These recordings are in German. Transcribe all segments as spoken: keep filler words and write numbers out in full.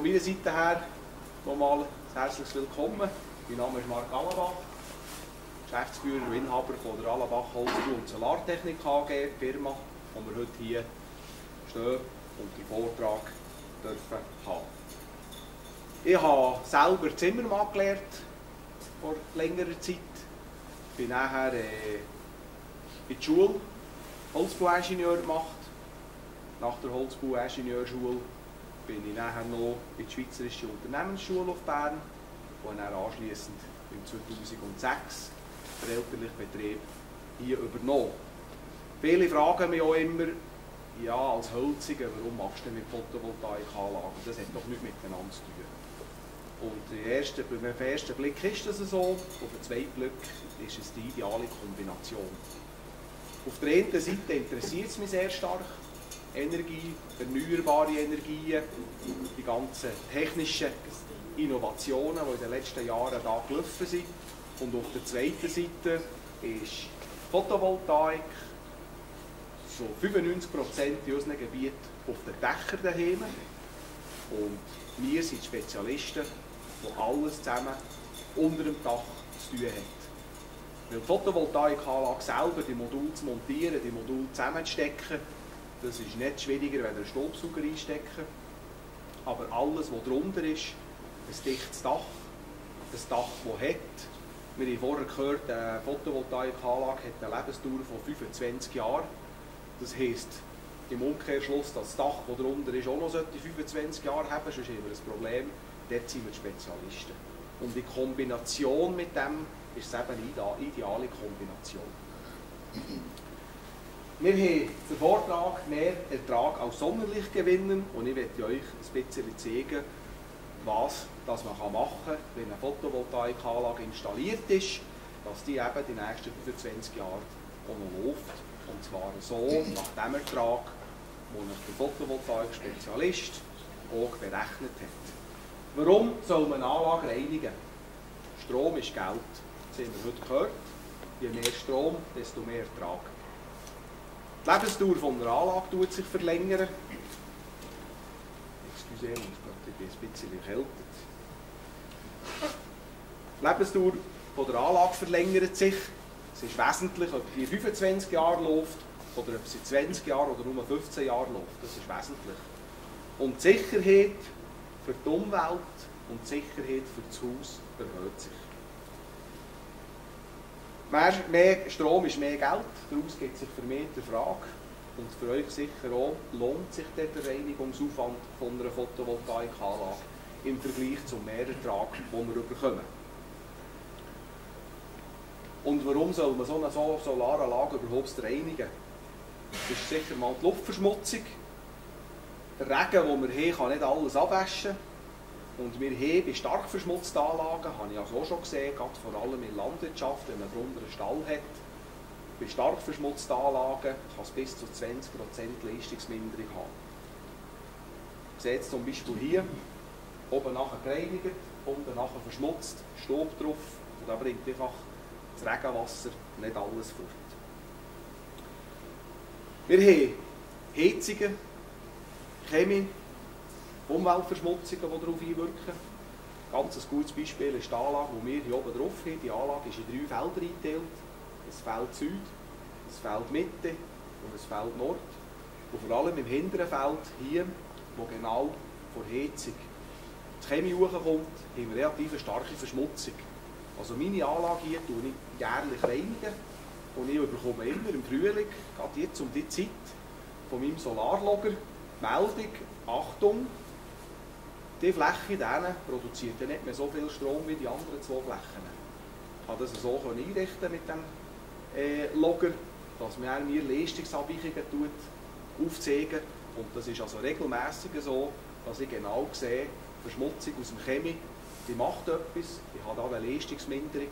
Von meiner Seite her nochmal herzlich willkommen. Mein Name ist Marc Allenbach, Geschäftsführer und Inhaber von der Allenbach Holzbau- und Solartechnik A G, die Firma, wo wir heute hier stehen und den Vortrag dürfen haben. Ich habe selber Zimmermann gelernt vor längerer Zeit. Ich bin nachher äh, in die Schule Holzbauingenieur gemacht. Nach der Holzbauingenieurschule bin ich nachher noch in die Schweizerische Unternehmensschule auf Bern, wo ich dann anschliessend im zweitausendsechs den elterlichen Betrieb hier übernommen. Viele fragen mich auch immer, ja, als Holziger, warum machst du mit Photovoltaik-Anlagen? Das hat doch nichts miteinander zu tun. Und erste, beim ersten Blick ist das so, auf den zweiten Blick ist es die ideale Kombination. Auf der einen Seite interessiert es mich sehr stark, Energie, erneuerbare Energien, die ganzen technischen Innovationen, die in den letzten Jahren da gelaufen sind. Und auf der zweiten Seite ist Photovoltaik so fünfundneunzig Prozent in unserem Gebiet auf den Dächern daheim. Und wir sind Spezialisten, die alles zusammen unter dem Dach zu tun haben. Weil die Photovoltaikanlage selber, die Module zu montieren, die Module zusammenzustecken, das ist nicht schwieriger, wenn wir einen Staubsauger einstecken. Aber alles, was darunter ist, ein dichtes Dach, ein Dach, das hat, wir haben vorher gehört, eine Photovoltaikanlage hat eine Lebensdauer von fünfundzwanzig Jahren. Das heisst im Umkehrschluss, dass das Dach, das darunter ist, auch noch fünfundzwanzig Jahre haben, sonst haben wir ein Problem. Dort sind wir Spezialisten. Und in Kombination mit dem ist es eben eine ideale Kombination. Wir haben den Vortrag «Mehr Ertrag aus Sonnenlicht gewinnen» und ich möchte euch ein bisschen zeigen, was das man machen kann, wenn eine Photovoltaikanlage installiert ist, dass die eben die nächsten fünfundzwanzig Jahre auch noch läuft. Und zwar so, nach dem Ertrag, den der Photovoltaik-Spezialist auch berechnet hat. Warum soll man eine Anlage reinigen? Strom ist Geld. Das haben wir heute gehört. Je mehr Strom, desto mehr Ertrag. Die Lebensdauer von einer Anlage tut sich verlängern. Excusez, ich bin ein bisschen erkältet. Die Lebensdauer von der Anlage verlängert sich. Es ist wesentlich, ob die fünfundzwanzig Jahre läuft oder ob sie zwanzig Jahre oder nur fünfzehn Jahre läuft. Das ist wesentlich. Und die Sicherheit für die Umwelt und die Sicherheit für das Haus erhöht sich. Mehr, mehr Strom ist mehr Geld, daraus geht sich vermehrt die Frage. Und für euch sicher auch, lohnt sich der Reinigungsaufwand von einer Photovoltaikanlage im Vergleich zum Mehrertrag, den wir bekommen. Und warum soll man so eine Solaranlage überhaupt reinigen? Das ist sicher mal die Luftverschmutzung. Der Regen, den wir haben, kann nicht alles abwaschen. Und wir haben bei stark verschmutzten Anlagen, habe ich also auch schon gesehen, gerade vor allem in Landwirtschaft, wenn man darunter einen Stall hat, bei stark verschmutzten Anlagen kann es bis zu zwanzig Prozent Leistungsminderung haben. Ihr seht es zum Beispiel hier, oben nachher gereinigt, unten nachher verschmutzt, Staub drauf, und da bringt einfach das Regenwasser nicht alles fort. Wir haben Heizungen, Chemie, Umweltverschmutzungen, die darauf einwirken. Ganz ein gutes Beispiel ist die Anlage, die wir hier oben drauf haben. Die Anlage ist in drei Felder eingeteilt. Das Feld Süd, das Feld Mitte und das Feld Nord. Und vor allem im hinteren Feld hier, wo genau vor Heizung die Chemie hochkommt, haben wir relativ starke Verschmutzung. Also meine Anlage hier tue ich jährlich reinigen. Und ich bekomme immer im Frühling, gerade jetzt um die Zeit, von meinem Solarlogger die Meldung, Achtung, die Fläche denen produziert ja nicht mehr so viel Strom wie die anderen zwei Flächen. Ich konnte das so einrichten mit dem äh, Logger, dass man mir Leistungsabweichungen aufzeigen. Und das ist also regelmässig so, dass ich genau sehe, Verschmutzung aus dem Chemie, die macht etwas, ich habe da eine Leistungsminderung.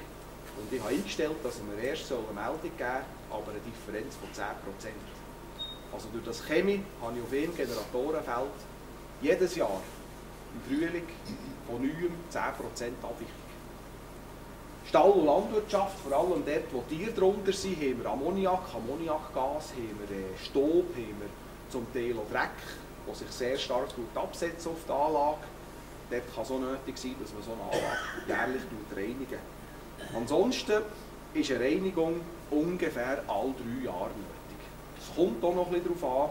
Und ich habe eingestellt, dass ich mir erst eine Meldung geben soll, aber eine Differenz von zehn Prozent. Also durch das Chemie habe ich auf jedem Generatorenfeld jedes Jahr im Frühling von neuem zehn Prozent Abweichung. Stall- und Landwirtschaft, vor allem dort, wo Tiere drunter sind, haben wir Ammoniak, Ammoniakgas, haben wir Staub, haben wir zum Teil auch Dreck, der sich sehr stark absetzt auf die Anlage. dort kann es auch nötig sein, dass man so eine Anlage jährlich reinigt. Ansonsten ist eine Reinigung ungefähr alle drei Jahre nötig. Es kommt auch noch ein bisschen darauf an,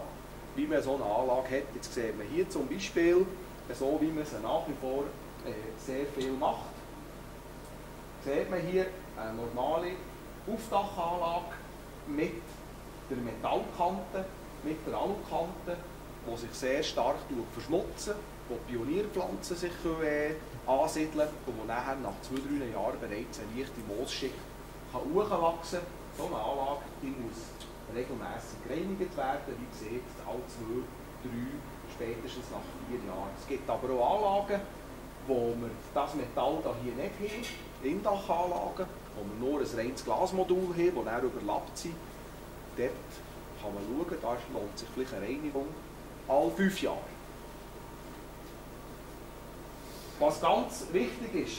wie man so eine Anlage hat. Jetzt sieht man hier zum Beispiel, so wie man es nach wie vor sehr viel macht, sieht man hier eine normale Aufdachanlage mit der Metallkante, mit der Alukante, die sich sehr stark verschmutzen, wo Pionierpflanzen sich äh, ansiedeln und wo nachher nach zwei, drei Jahren bereits eine leichte Moosschicht hochwachsen kann. So eine Anlage, die muss regelmässig gereinigt werden, wie gesagt, alle zwei, drei, spätestens nach vier Jahren. Es gibt aber auch Anlagen, wo wir das Metall da hier nicht haben, Indachanlagen, wo wir nur ein reines Glasmodul haben, das dann überlappt sind. Dort kann man schauen, da lohnt sich vielleicht eine Reinigung alle fünf Jahre. Was ganz wichtig ist,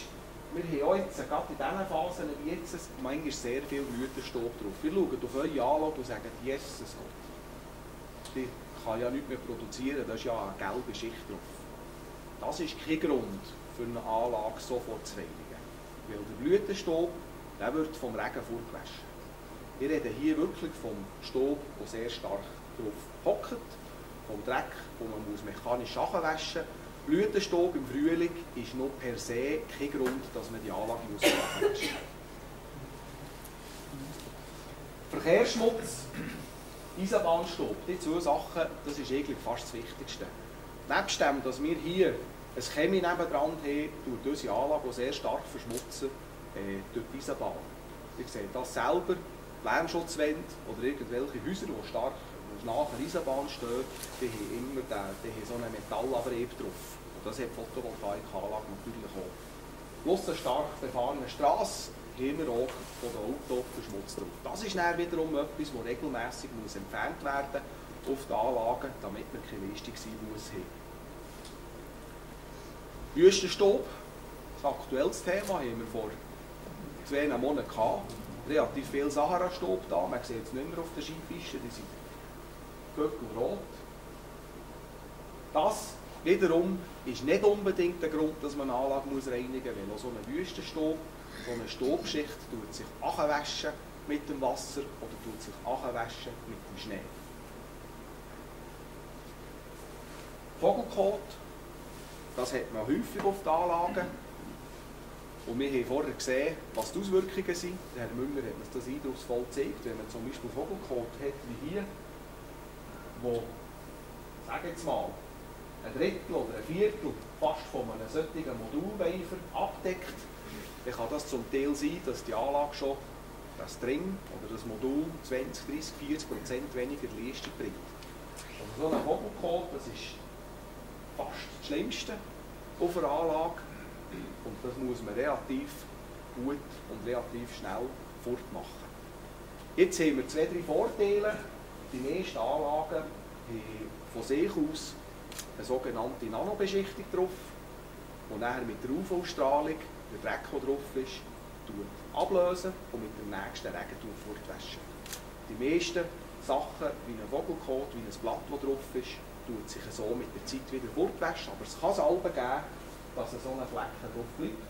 wir haben jetzt, gerade in diesen Phasen wie jetzt, manchmal sehr viel Blütenstaub drauf. Wir schauen auf eure Anlage und sagen, Jesus Gott, die kann ja nichts mehr produzieren, da ist ja eine gelbe Schicht drauf. Das ist kein Grund für eine Anlage sofort zu reinigen, weil der Blütenstaub, der wird vom Regen fortgewaschen. Wir reden hier wirklich vom Staub, der sehr stark drauf hockt, vom Dreck, den man mechanisch waschen muss. Blütenstaub im Frühling ist noch per se kein Grund, dass man die Anlage ausmachen muss. Verkehrsschmutz, Eisenbahnstaub, die zwei Sachen, das ist eigentlich fast das Wichtigste. Nebst dem, dass wir hier ein Chemie nebendran haben, tut unsere Anlage, die sehr stark verschmutzen, äh, durch die Eisenbahn. Ihr seht das selber, Lärmschutzwände oder irgendwelche Häuser, die stark nach der Eisenbahn stehen, die haben immer den, die haben so einen Metallabrieb drauf. Und das hat die Photovoltaik-Anlage natürlich auch. Plus eine stark befahrene Straße haben wir auch von den Autos Verschmutz drauf. Das ist dann wiederum etwas, das regelmässig muss entfernt werden auf die Anlagen, damit man keine Leistung sein muss. Wüstenstaub, das aktuelles Thema, haben wir vor zwei Monaten gehabt. Relativ viel Sahara-Staub da, man sieht es nicht mehr auf der Skipiste, die sind rot. Das wiederum ist nicht unbedingt der Grund, dass man eine Anlage muss reinigen muss, weil auch so eine Wüstenstaub, so eine Staubschicht tut sich anwaschen mit dem Wasser oder tut sich anwaschen mit dem Schnee. Vogelkot, das hat man häufig auf den Anlagen. Und wir haben vorher gesehen, was die Auswirkungen sind. Der Herr Münger hat uns das eindrucksvoll gezeigt, wenn man zum Beispiel Vogelkot hat wie hier, wo, sag jetzt mal, ein Drittel oder ein Viertel fast von einem solchen Modulweifer abdeckt, dann kann das zum Teil sein, dass die Anlage schon das String oder das Modul zwanzig, dreißig, vierzig Prozent weniger Leistung bringt. Also so ein Vogelkot, das ist fast das Schlimmste auf einer Anlage und das muss man relativ gut und relativ schnell fortmachen. Jetzt haben wir zwei, drei Vorteile. Die meisten Anlagen haben von sich aus eine sogenannte Nanobeschichtung drauf, die nachher mit der U V-Strahlung der Dreck, der drauf ist, ablösen und mit dem nächsten Regen fortwaschen. Die meisten Sachen, wie ein Vogelkot, wie ein Blatt, das drauf ist, tut sich so mit der Zeit wieder fortwaschen. Aber es kann es allen geben, dass so eine Flecke drauf bleibt.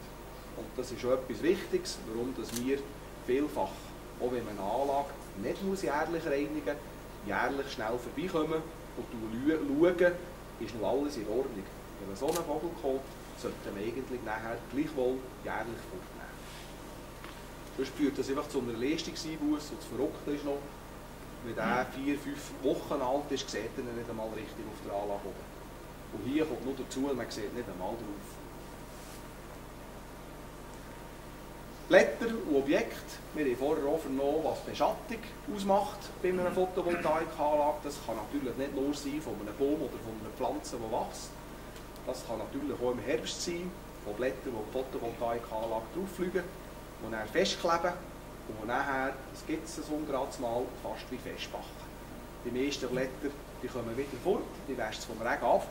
Und das ist schon etwas Wichtiges, warum wir vielfach, auch wenn man eine Anlage nicht muss jährlich reinigen muss, jährlich schnell vorbeikommen und schauen, ist noch alles in Ordnung. Wenn man so einen Vogelkot sollte man eigentlich nachher gleichwohl jährlich fortnehmen. Sonst führt das einfach zu einer Leistungseinbuße und das Verrückte ist noch, wenn er vier, fünf Wochen alt ist, sieht er nicht einmal richtig auf der Anlage oben. Und hier kommt nur dazu, man sieht nicht einmal drauf. Blätter und Objekte, wir haben vorher auch vernommen, was Beschattung ausmacht bei einer Photovoltaikanlage. Das kann natürlich nicht nur sein von einem Baum oder von einer Pflanze, die wächst. Das kann natürlich auch im Herbst sein, von Blättern, die die Photovoltaikanlage drauffliegen, die dann festkleben und nachher, das gibt es so ein gerades Mal, fast wie festbacken. Die meisten Blätter die kommen wieder fort, die wäscht es vom Regen ab.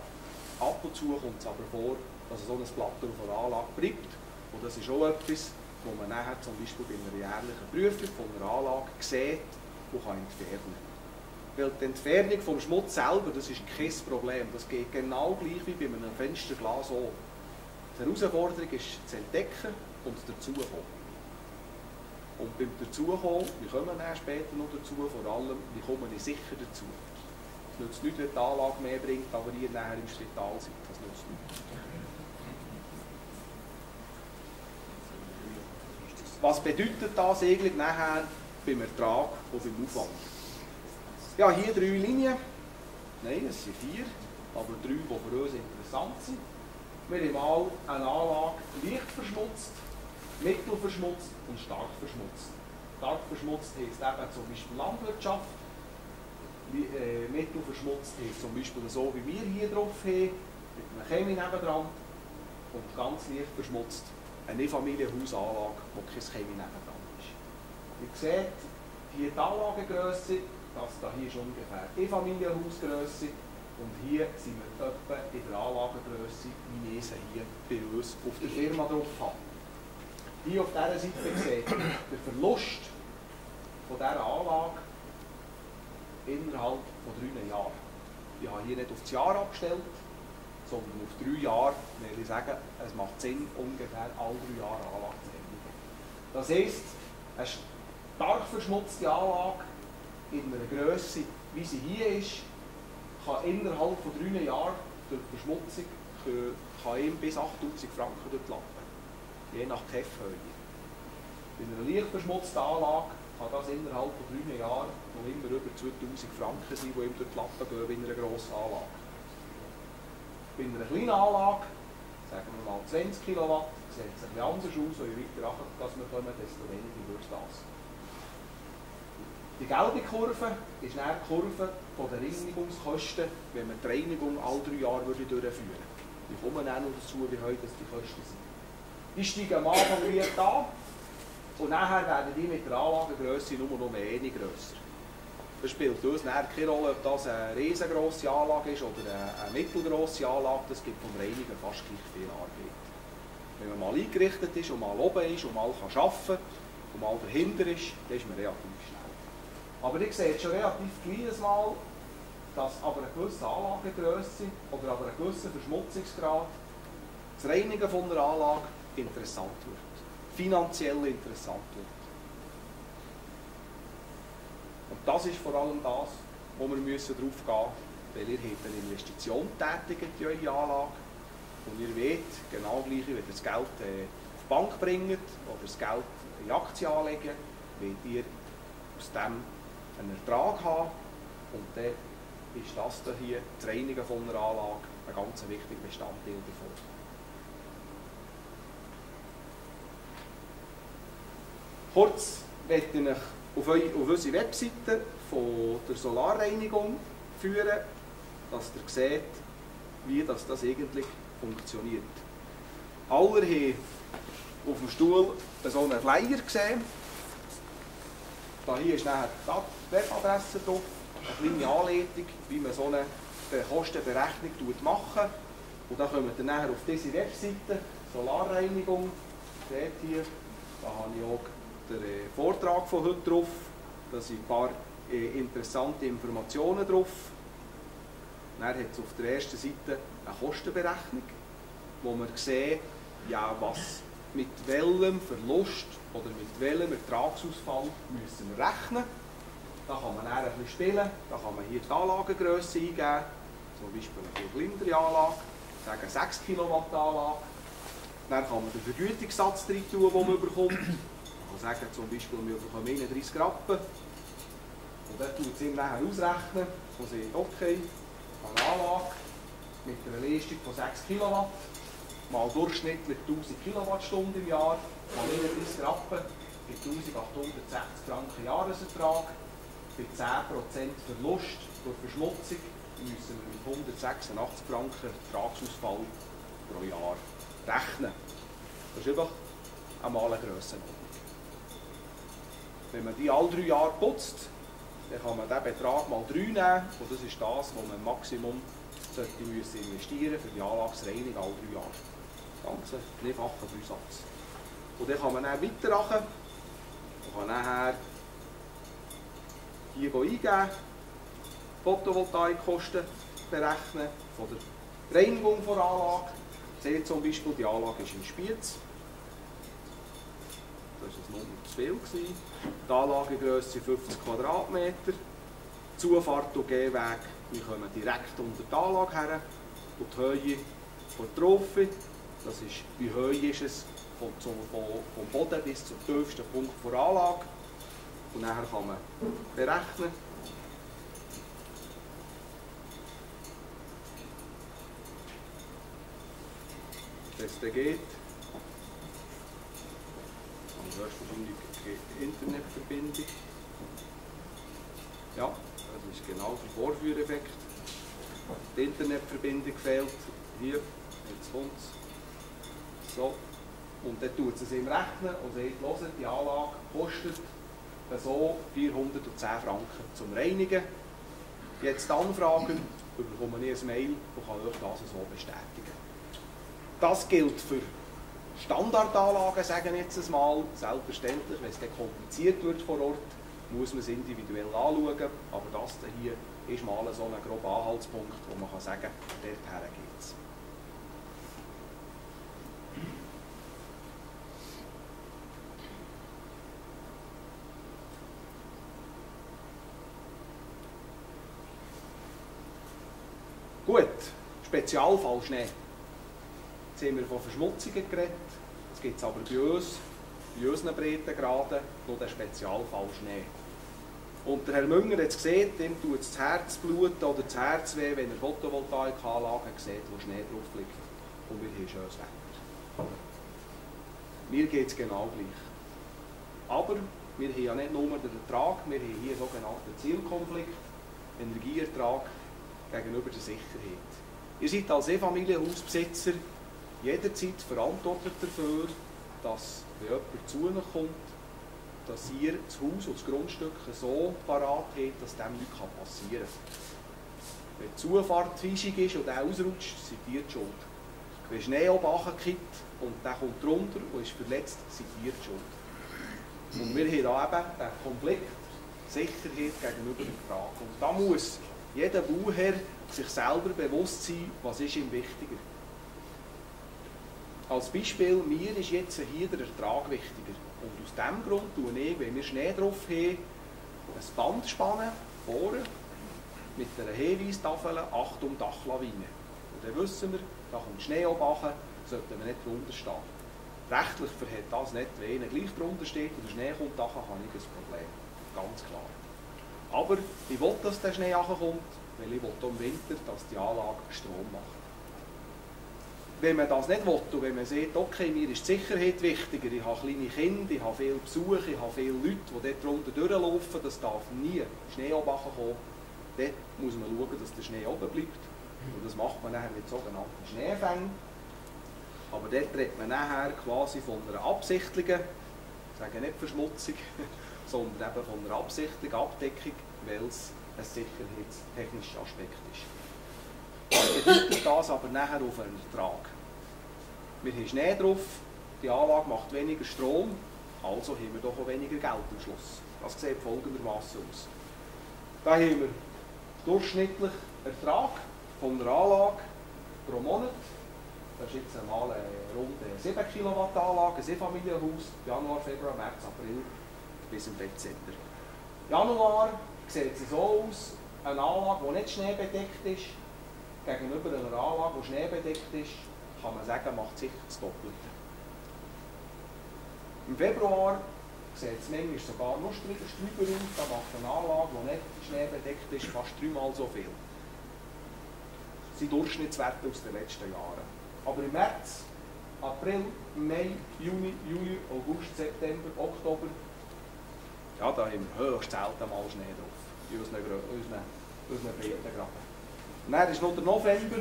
Ab und zu kommt es aber vor, dass so ein Blatt auf einer Anlage bleibt. Und das ist auch etwas, wo man nachher zum Beispiel bei einer jährlichen Prüfung von einer Anlage sieht und kann entfernen. Weil die Entfernung vom Schmutz selber, das ist kein Problem. Das geht genau gleich wie bei einem Fensterglas auch. Die Herausforderung ist zu entdecken und dazukommen. Und beim Dazukommen, wir kommen dann später noch dazu, vor allem, wir kommen sicher dazu. Es nützt nichts, wenn die Anlage mehr bringt, aber ihr nachher im Spital seid. Das nützt nichts. Was bedeutet das eigentlich nachher beim Ertrag und beim Aufwand? Ja, hier drei Linien. Nein, es sind vier, aber drei, die für uns interessant sind. Wir haben mal eine Anlage leicht verschmutzt, mittel verschmutzt und stark verschmutzt. Stark verschmutzt heisst eben zum Beispiel Landwirtschaft. Mittel verschmutzt heisst zum Beispiel so, wie wir hier drauf haben, mit einer Chemie nebendran. Und ganz leicht verschmutzt eine Einfamilienhausanlage, wo keine Chemie nebendran ist. Ihr seht hier die Anlagengrösse, das hier ist ungefähr die Einfamilienhausgrösse. Und hier sind wir etwa in der Anlagengrösse, wie wir sie hier bei uns auf der Firma drauf haben. Hier auf dieser Seite seht ihr den Verlust von dieser Anlage innerhalb von drei Jahren. Ich habe hier nicht auf das Jahr abgestellt, sondern auf drei Jahre, weil ich sage, es macht Sinn, ungefähr alle drei Jahre Anlage zu ändern. Das heisst, eine stark verschmutzte Anlage in einer Grösse, wie sie hier ist, kann innerhalb von drei Jahren durch die Verschmutzung kann ihm bis achttausend Franken durch die Lappen, je nach T E F-Höhe. Bei einer leicht verschmutzten Anlage kann das innerhalb von drei Jahren noch immer über zweitausend Franken sein, die ihm durch die Lappen gehen in einer grossen Anlage. Bei einer kleinen Anlage, sagen wir mal zwanzig Kilowatt, sieht es etwas anders aus, und je weiter dass wir kommen, desto weniger wird das. Die gelbe Kurve ist die Kurve der Reinigungskosten, wenn wir die Reinigung alle drei Jahre durchführen. Wir kommen dann noch dazu, wie hoch die Kosten sind. Die steigen am Anfang leicht an und nachher werden die mit der Anlagengrösse nur noch mehr grösser. Das spielt uns nachher keine Rolle, ob das eine riesengrosse Anlage ist oder eine mittelgrosse Anlage. Das gibt vom Reinigen fast gleich viel Arbeit. Wenn man mal eingerichtet ist und mal oben ist und mal arbeiten kann und mal dahinter ist, dann ist man relativ schnell. Aber ihr seht schon relativ kleines Mal, dass aber eine gewisse Anlagengrösse oder aber ein gewisser Verschmutzungsgrad das Reinigen von einer Anlage interessant wird. Finanziell interessant wird. Und das ist vor allem das, wo wir müssen drauf gehen, weil ihr habt eine Investition tätigt in eure Anlage und ihr weht genau gleich, wenn ihr das Geld auf die Bank bringt oder das Geld in Aktien anlegt, wenn ihr aus dem einen Ertrag haben und dann ist das hier, das Reinigen von einer Anlage, ein ganz wichtiger Bestandteil davon. Kurz möchte ich euch auf, eure, auf unsere Webseite von der Solarreinigung führen, dass ihr seht, wie das, das eigentlich funktioniert. Alle haben auf dem Stuhl so einen Flyer gesehen. Hier ist nachher die Webadresse drauf, eine kleine Anleitung, wie man so eine Kostenberechnung macht. Und dann kommen wir nachher auf diese Webseite, Solarreinigung. Seht hier, da habe ich auch den Vortrag von heute drauf. Da sind ein paar interessante Informationen drauf. Dann hat es auf der ersten Seite eine Kostenberechnung, wo man sieht, ja, was mit welchem Verlust oder mit welchem Ertragsausfall müssen wir rechnen. Da kann man ein bisschen spielen, da kann man hier die Anlagengrösse eingeben, zum Beispiel eine kleinere Anlage, sagen eine sechs Kilowatt Anlage. Dann kann man den Vergütungssatz rein tun, den man bekommt. Man kann sagen, zum Beispiel, wir bekommen einunddreissig Rappen. Und dann tut es ihm nachher ausrechnen, wo sie okay, eine Anlage mit einer Leistung von sechs Kilowatt. Mal durchschnittlich tausend Kilowattstunden im Jahr, mal einunddreissig Rappen, bei eintausendachthundertsechzig Franken Jahresertrag, bei zehn Prozent Verlust durch Verschmutzung müssen wir mit hundertsechsundachtzig Franken Ertragsausfall pro Jahr rechnen. Das ist einfach einmal eine Grössenordnung. Wenn man die alle drei Jahre putzt, dann kann man diesen Betrag mal drei nehmen und das ist das, was man Maximum investieren müssen für die Anlagsreinigung alle drei Jahre. Ganz einfacher Zusatz. Und dann kann man dann weitermachen. Man kann nachher hier eingeben, Photovoltaikkosten berechnen, von der Reinigung der Anlage, Seht zum Beispiel, die Anlage ist in Spiez. Das war ein Nummer zu viel gewesen. Die Anlagegrösse fünfzig Quadratmeter. Zufahrt und Gehweg, wir kommen direkt unter die Anlage her. Und die Höhe von der Tropfe, das ist, wie hoch ist es vom, vom, vom Boden bis zum tiefsten Punkt der Anlage. Und nachher kann man berechnen. Das geht. Und du hast wahrscheinlich keine Internetverbindung. Ja, das ist genau der Vorführeffekt. Die Internetverbindung fehlt. Hier, jetzt kommt es. So. Und dann tut es ihm rechnen und sagt, die Anlage kostet so vierhundertzehn Franken zum Reinigen. Jetzt anfragen, bekomme ich ein Mail und kann euch das so bestätigen. Das gilt für Standardanlagen, sagen wir jetzt einmal. Selbstverständlich, wenn es dann kompliziert wird vor Ort, muss man es individuell anschauen. Aber das hier ist mal so ein grober Anhaltspunkt, wo man kann sagen kann, dorthin geht es. Gut, Spezialfall Schnee. Jetzt haben wir von Verschmutzungen geredet. Jetzt gibt es aber bei uns, bei unseren Breitengraden, noch den Spezialfall Schnee. Und der Herr Münger hat es gesehen, dem tut das Herz bluten oder das Herz weh, wenn er Photovoltaik-Anlagen sieht, wo Schnee drauf liegt. Und wir haben schönes Wetter. Mir geht es genau gleich. Aber wir haben ja nicht nur den Ertrag, wir haben hier einen sogenannten Zielkonflikt, Energieertrag gegenüber der Sicherheit. Ihr seid als Einfamilienhausbesitzer jederzeit verantwortlich dafür, dass, wenn jemand zu euch kommt, dass ihr das Haus und das Grundstück so parat habt, dass dem nichts passieren kann. Wenn die Zufahrt fischig ist und der ausrutscht, seid ihr die Schuld. Wenn Schnee oben runterkippt und der kommt runter und ist verletzt, seid ihr die Schuld. Und wir haben hier eben den Konflikt Sicherheit gegenüber dem Ertrag. Und da muss jeder Bauherr sich selber bewusst sein, was ist ihm wichtiger ist. Als Beispiel, mir ist jetzt hier der Ertrag wichtiger. Und aus diesem Grund tue ich, wenn wir Schnee drauf haben, ein Band spannen, vorne, mit einer Hinweistafel, Achtung Dachlawine. Und dann wissen wir, da kommt Schnee oben runter, sollten wir nicht drunter stehen. Rechtlich verhält das nicht, wenn einer gleich drunter steht und der Schnee kommt runter, habe ich ein Problem. Ganz klar. Aber ich will, dass der Schnee runterkommt, weil ich will im Winter, dass die Anlage Strom macht. Wenn man das nicht will und wenn man sieht, okay, mir ist die Sicherheit wichtiger, ich habe kleine Kinder, ich habe viele Besuche, ich habe viele Leute, die dort drunter durchlaufen, das darf nie Schnee oben kommen, dann muss man schauen, dass der Schnee oben bleibt. Und das macht man nachher mit sogenannten Schneefängen. Aber dort redet man nachher quasi von einer absichtlichen, ich sage nicht Verschmutzung, sondern eben von einer absichtlichen Abdeckung, weil es ein sicherheitstechnischer Aspekt ist. Das bedeutet das aber nachher auf einen Ertrag. Wir haben Schnee drauf, die Anlage macht weniger Strom, also haben wir doch auch weniger Geld am Schluss. Das sieht folgendermaßen aus. Da haben wir durchschnittlich Ertrag von der Anlage pro Monat. Das ist jetzt einmal eine rund sieben Kilowatt Anlage, ein Einfamilienhaus, Januar, Februar, März, April bis im Dezember. Januar sieht es so aus, eine Anlage, die nicht schneebedeckt ist. Gegenüber einer Anlage, die schneebedeckt ist, kann man sagen, macht sich das Doppelte. Im Februar sieht es manchmal sogar noch drüber aus, da macht eine Anlage, die nicht schneebedeckt ist, fast dreimal so viel. Das sind Durchschnittswerte aus den letzten Jahren. Aber im März, April, Mai, Juni, Juli, August, September, Oktober, ja, da haben wir höchst selten mal Schnee drauf, in unseren, unseren, unseren Breitengraden. Und dann ist noch der November,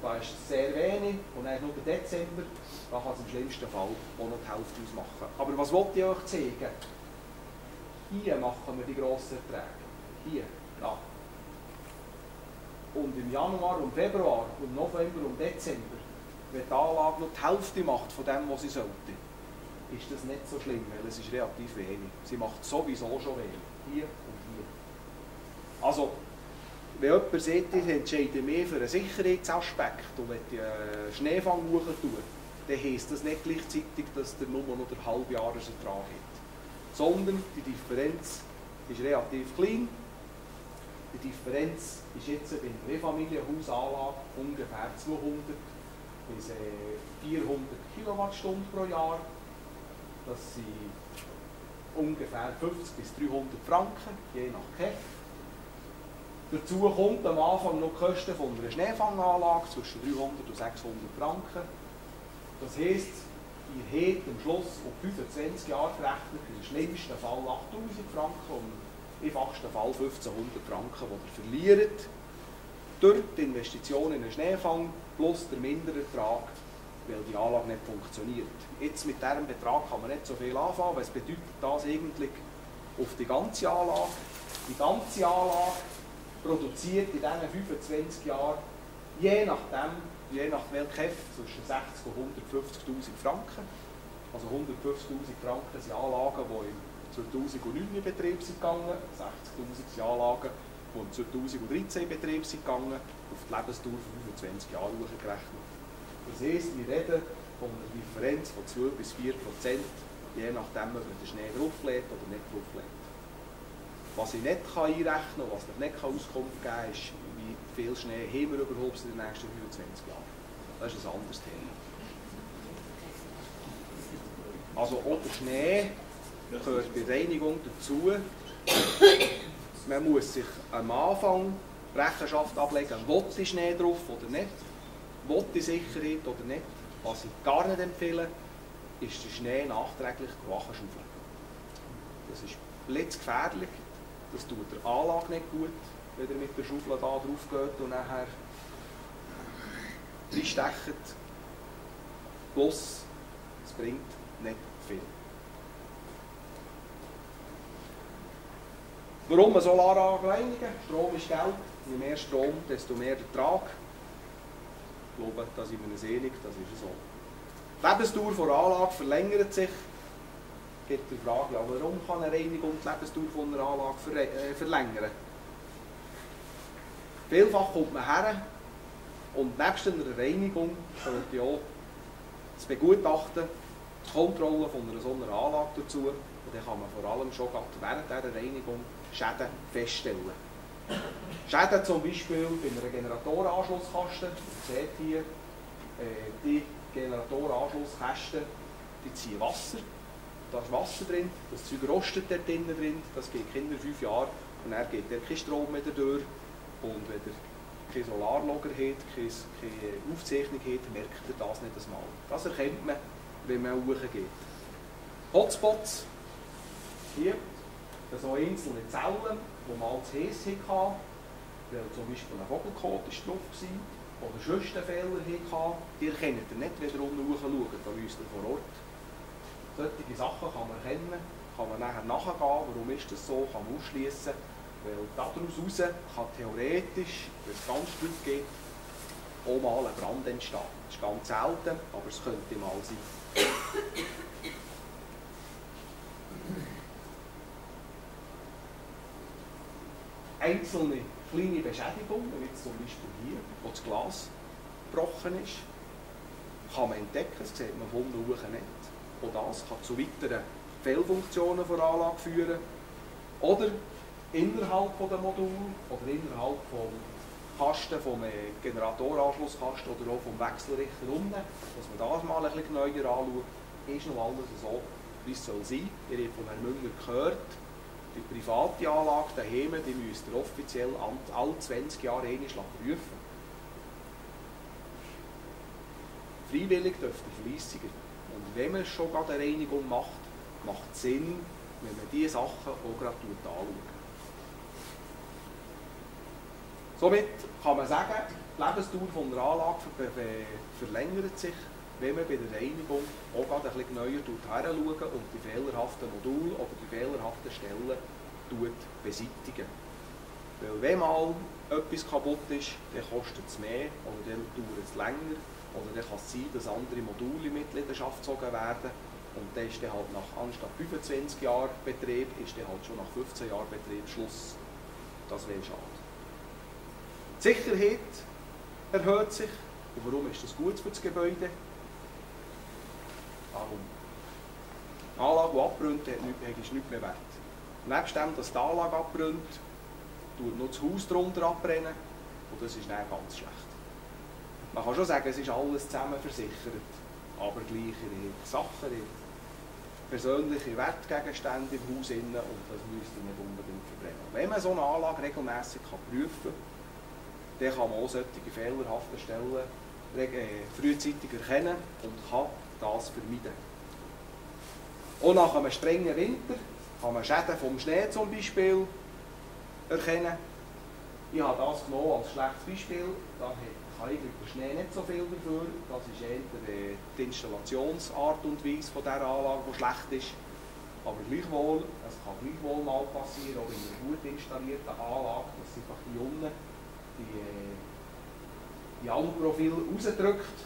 da ist es sehr wenig, und dann ist noch der Dezember, da kann es im schlimmsten Fall auch noch die Hälfte ausmachen. Aber was wollte ich euch zeigen? Hier machen wir die grossen Erträge. Hier, da. Und im Januar und Februar und November und Dezember, wenn die Anlage noch die Hälfte macht von dem, was sie sollte, ist das nicht so schlimm, weil es ist relativ wenig. Sie macht sowieso schon wenig. Hier und hier. Also, wenn jemand sagt, ich entscheide mich für einen Sicherheitsaspekt und möchte einen Schneefall tun, dann heisst das nicht gleichzeitig, dass der nur noch den Halbjahresertrag hat. Sondern die Differenz ist relativ klein. Die Differenz ist jetzt bei einer Mehrfamilienhausanlage ungefähr zweihundert bis vierhundert Kilowattstunden pro Jahr. Das sind ungefähr fünfzig bis dreihundert Franken, je nach K E V. Dazu kommt am Anfang noch die Kosten von einer Schneefanganlage zwischen dreihundert und sechshundert Franken. Das heisst, ihr habt am Schluss auf fünfundzwanzig Jahre gerechnet für den schlimmsten Fall achttausend Franken und im einfachsten Fall fünfzehnhundert Franken, die ihr verliert. Durch die Investition in den Schneefang plus der Minderertrag, weil die Anlage nicht funktioniert. Jetzt mit diesem Betrag kann man nicht so viel anfangen, weil es bedeutet das eigentlich auf die ganze Anlage. Die ganze Anlage produziert in diesen fünfundzwanzig Jahren, je nachdem, je nach K E V, zwischen sechzig- und hundertfünfzigtausend Franken. Also hundertfünfzigtausend Franken sind Anlagen, die im zweitausendneun in Betrieb sind gegangen, sechzigtausend sind Anlagen, die im zweitausenddreizehn in Betrieb sind gegangen, auf die Lebensdauer von fünfundzwanzig Jahren gerechnet. Das heisst, wir reden von einer Differenz von zwei bis vier Prozent, je nachdem, ob man den Schnee drauflädt oder nicht drauflädt. Was ich nicht einrechnen kann, was ich nicht Auskunft geben kann, ist, wie viel Schnee haben wir überhaupt in den nächsten fünfundzwanzig Jahren. Das ist ein anderes Thema. Also auch der Schnee gehört bei Reinigung dazu. Man muss sich am Anfang Rechenschaft ablegen, will ich Schnee drauf oder nicht, will ich Sicherheit oder nicht. Was ich gar nicht empfehle, ist den Schnee nachträglich wachschaufeln. Das ist blitzgefährlich, das tut der Anlage nicht gut, wenn ihr mit der Schaufel da drauf geht und nachher reinstecht. Plus, es bringt nicht viel. Warum eine Solaranlage reinigen? Strom ist Geld. Je mehr Strom, desto mehr Ertrag. Ich glaube, da sind wir uns einig, das ist so. Die Lebensdauer der Anlage verlängert sich. Es gibt die Frage, ja, warum kann eine Reinigung die Lebensdauer einer Anlage ver äh, verlängern? Vielfach kommt man her und nebst einer Reinigung sollte auch das Begutachten, die Kontrolle von einer solchen Anlage dazu. Und dann kann man vor allem schon während dieser Reinigung Schäden feststellen. Schäden zum Beispiel bei einer Generatoranschlusskaste. Ihr seht hier, äh, die Generatoranschlusskasten, die ziehen Wasser. Da ist Wasser drin, das Zeug rostet dort innen drin, das geht Kinder fünf Jahre und dann geht der kein Strom mehr durch. Und wenn ihr keinen Solarlogger habt, keine, keine Aufzeichnung habt, merkt ihr das nicht einmal. Das erkennt man, wenn man hochgeht. Hot Spots, hier, so einzelne Zellen, die mal zu heiß hatten, weil zum Beispiel ein Vogelkot ist drauf war oder sonst einen Fehler hatten, die erkennt ihr nicht, wenn ihr unten hochschaut, da müsst ihr vor Ort. Solche Sachen kann man erkennen, kann man nachher nachgehen, warum ist das so, kann man ausschliessen. Weil daraus heraus kann theoretisch, wenn es ganz gut geht, auch mal ein Brand entstehen. Das ist ganz selten, aber es könnte mal sein. Einzelne kleine Beschädigungen, wie zum Beispiel hier, wo das Glas gebrochen ist, kann man entdecken, das sieht man von unten nicht. Und das kann zu weiteren Fehlfunktionen der Anlage führen. Oder innerhalb der Module oder innerhalb des Kasten, vom Generatoranschlusskasten oder auch vom Wechselrichter unten, dass man das mal ein bisschen neuer anschaut, ist noch alles so, wie es soll sein. Ihr habt von Herrn Münger gehört, die private Anlage daheim, die müsst ihr offiziell alle zwanzig Jahre einmal prüfen. Freiwillig dürft ihr fleissiger. Und wenn man schon gerade eine Reinigung macht, macht es Sinn, wenn man diese Sachen auch gerade anschaut. Somit kann man sagen, die Lebensdauer von einer Anlage verlängert sich, wenn man bei der Reinigung auch gerade ein bisschen neuer hinschaut und die fehlerhaften Module oder die fehlerhaften Stellen beseitigen. Weil wenn mal etwas kaputt ist, dann kostet es mehr oder dann dauert es länger oder dann kann es sein, dass andere Module in Mitleidenschaft gezogen werden und dann ist dann halt nach, anstatt fünfundzwanzig Jahren Betrieb, ist dann halt schon nach fünfzehn Jahren Betrieb Schluss. Das wäre schade. Die Sicherheit erhöht sich. Und warum ist das gut für das Gebäude? Warum? Eine Anlage, die abbrennt, ist nichts mehr wert. Nebst dem, dass die Anlage abbrennt, tut noch das Haus darunter abbrennen. Und das ist dann ganz schlecht. Man kann schon sagen, es ist alles zusammen versichert. Aber gleich ihre Sachen, ihre persönlichen Wertgegenstände im Haus innen, und das müsste nicht unbedingt verbrennen. Wenn man so eine Anlage regelmässig prüfen kann, dann kann man auch solche fehlerhaften Stellen frühzeitig erkennen und kann das vermeiden. Auch nach einem strengen Winter kann man Schäden vom Schnee zum Beispiel erkennen. Ich habe das genommen als schlechtes Beispiel. Da kann eigentlich der Schnee nicht so viel dafür. Das ist eher die Installationsart und Weise von dieser Anlage, die schlecht ist. Aber gleichwohl, es kann gleichwohl mal passieren, auch in einer gut installierten Anlage, dass einfach die unten die Anprofile rausdrückt.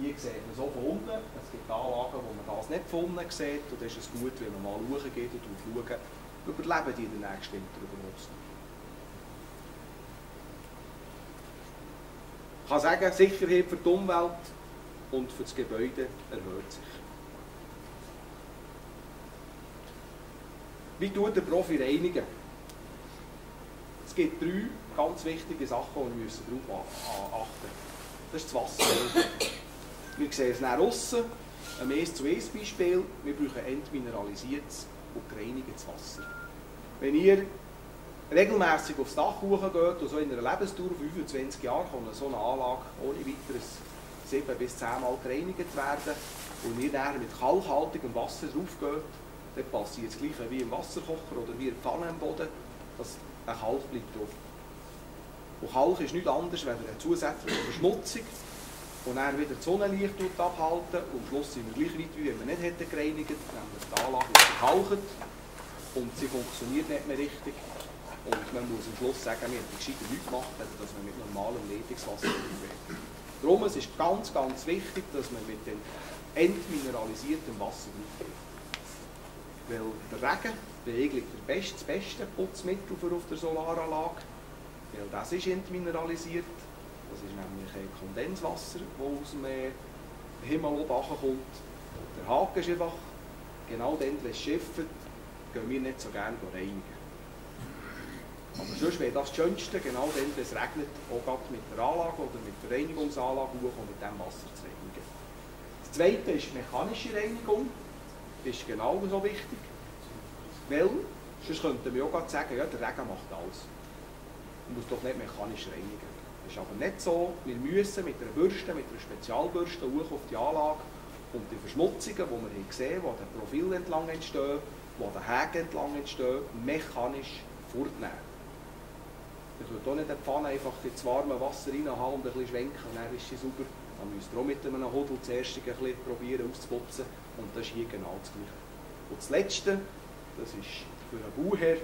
Hier sieht man es auch von unten. Es gibt Anlagen, wo man das nicht von unten sieht. Und das ist es gut, wenn man mal hochgeht und schaut, überleben die in der nächsten Winter überhaupt nicht. Ich kann sagen, Sicherheit für die Umwelt und für das Gebäude erhöht sich. Wie tut der Profi reinigen? Es gibt drei ganz wichtige Sachen, die wir müssen darauf achten. Das ist das Wasser. Wir sehen es nach außen. Ein eins zu eins Beispiel. Wir brauchen entmineralisiertes und gereinigtes Wasser. Wenn ihr regelmässig aufs Dach hochgeht und so in einer Lebensdauer von fünfundzwanzig Jahren kann so eine Anlage ohne weiteres sieben bis zehn Mal gereinigt werden. Und ihr dann mit kalkhaltigem Wasser draufgeht, dann passiert das Gleiche wie im Wasserkocher oder wie in der Pfanne am Boden, dass ein Kalk bleibt drauf. Und Kalk ist nichts anderes als eine zusätzliche Verschmutzung, die dann wieder das Sonnenlicht abhalten. Und am Schluss sind wir gleich weit, wie wenn wir nicht hätten gereinigt hätten, nämlich die Anlage ist verkalkt und sie funktioniert nicht mehr richtig. Und man muss am Schluss sagen, wir haben gescheiter nichts gemacht, dass man mit normalem Leitungswasser umgeht. Darum ist es ganz, ganz wichtig, dass man mit dem entmineralisierten Wasser umgeht. Weil der Regen ist eigentlich der beste, das beste Putzmittel für auf der Solaranlage. Weil das ist entmineralisiert. Das ist nämlich ein Kondenswasser, das aus dem Himmel herunterkommt. Der Haken ist einfach, genau dann, wenn es schifft, gehen wir nicht so gerne reinigen. Aber sonst wäre das, das Schönste, genau dann, wenn es regnet, auch gerade mit der Anlage oder mit der Reinigungsanlage hoch und mit dem Wasser zu reinigen. Das Zweite ist die mechanische Reinigung. Das ist genauso wichtig. Weil, sonst könnte man auch gerade sagen, ja, der Regen macht alles. Man muss doch nicht mechanisch reinigen. Das ist aber nicht so. Wir müssen mit einer Bürste, mit einer Spezialbürste hoch auf die Anlage und die Verschmutzungen, die wir gesehen haben, die an den Profilen entlang entstehen, die an den Hägen entlang entstehen, mechanisch fortnehmen. Ich würde auch nicht in die Pfanne einfach ins warme Wasser reinhauen und ein bisschen schwenken und dann ist sie sauber. Man müsst auch mit einem Hudel zuerst ein bisschen probieren auszuputzen und das ist hier genau das Gleiche. Und das Letzte, das ist für einen Bauherr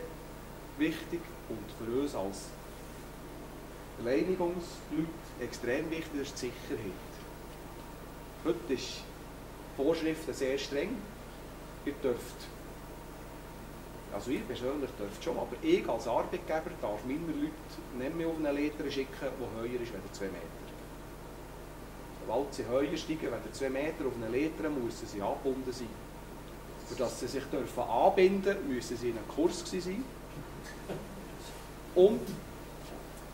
wichtig und für uns als Reinigungsleute extrem wichtig, das ist die Sicherheit. Heute ist die Vorschrift sehr streng. Ihr dürft Also ich persönlich dürfte schon, aber ich als Arbeitgeber darf meine Leute nicht mehr auf eine Leiter schicken, die höher ist als zwei Meter. Sobald sie höher steigen als zwei Meter auf eine Leiter, müssen sie angebunden sein. Für dass sie sich dürfen anbinden dürfen, müssen sie in einem Kurs sein. Und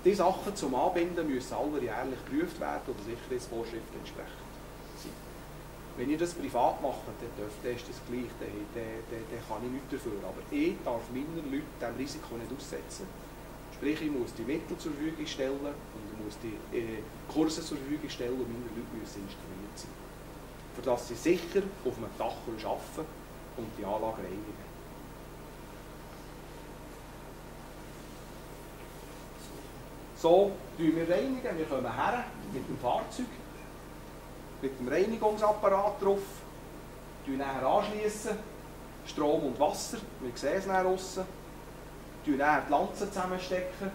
die Sachen zum Anbinden müssen alle jährlich geprüft werden oder Sicherheitsvorschriften entsprechend sein. Wenn ihr das privat macht, dann dürft ihr, ist das gleich, dann, dann, dann, dann kann ich nichts dafür. Aber ich darf meinen Leuten diesem Risiko nicht aussetzen. Sprich, ich muss die Mittel zur Verfügung stellen und ich muss die äh, Kurse zur Verfügung stellen und meine Leute müssen instruiert sein. Für dass sie sicher auf einem Dach arbeiten und die Anlage reinigen. So tun wir reinigen, wir kommen her mit dem Fahrzeug. Mit dem Reinigungsapparat drauf, nachher anschliessen, Strom und Wasser, wir sehen es nachher aussen, nachher die Lanzen zusammenstecken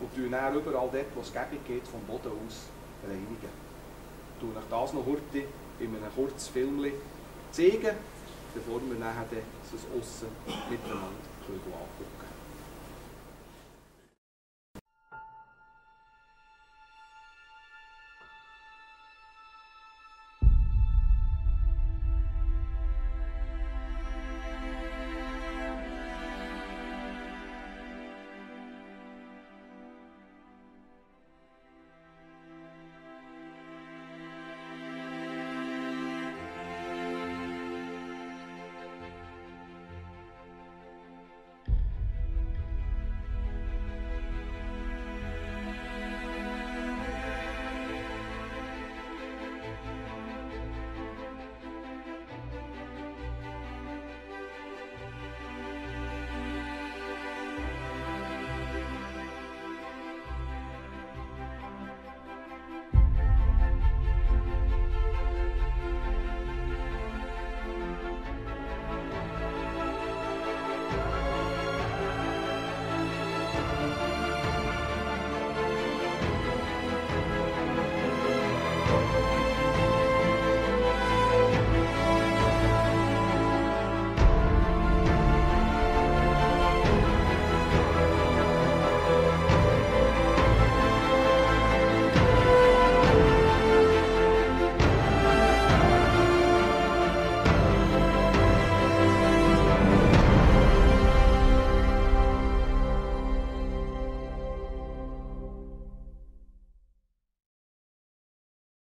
und nachher überall dort, wo es gäbig geht, vom Boden aus reinigen. Ich zeige euch das noch heute in einem kurzen Film zeigen, bevor wir nachher das Aussen miteinander angucken können.